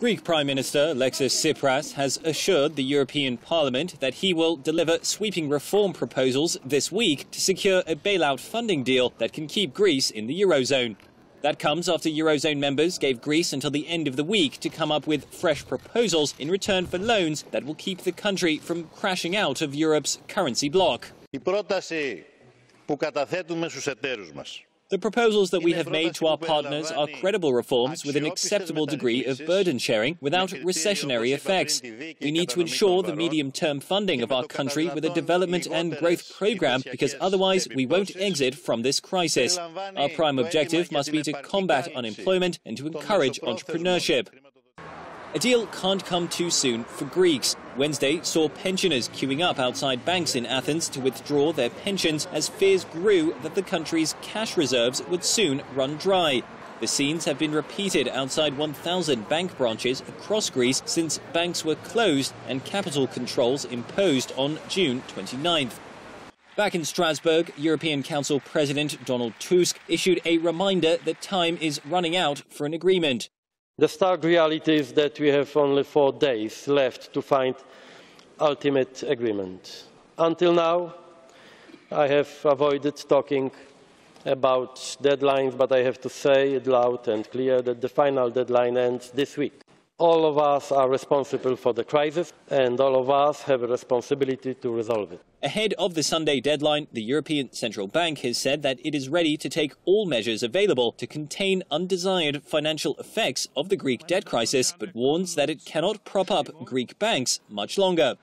Greek Prime Minister Alexis Tsipras has assured the European Parliament that he will deliver sweeping reform proposals this week to secure a bailout funding deal that can keep Greece in the eurozone. That comes after eurozone members gave Greece until the end of the week to come up with fresh proposals in return for loans that will keep the country from crashing out of Europe's currency block. The proposals that we have made to our partners are credible reforms with an acceptable degree of burden sharing without recessionary effects. We need to ensure the medium-term funding of our country with a development and growth program because otherwise we won't exit from this crisis. Our prime objective must be to combat unemployment and to encourage entrepreneurship. A deal can't come too soon for Greeks. Wednesday saw pensioners queuing up outside banks in Athens to withdraw their pensions as fears grew that the country's cash reserves would soon run dry. The scenes have been repeated outside 1,000 bank branches across Greece since banks were closed and capital controls imposed on June 29th. Back in Strasbourg, European Council President Donald Tusk issued a reminder that time is running out for an agreement. The stark reality is that we have only 4 days left to find ultimate agreement. Until now, I have avoided talking about deadlines, but I have to say it loud and clear that the final deadline ends this week. All of us are responsible for the crisis, and all of us have a responsibility to resolve it. Ahead of the Sunday deadline, the European Central Bank has said that it is ready to take all measures available to contain undesired financial effects of the Greek debt crisis, but warns that it cannot prop up Greek banks much longer.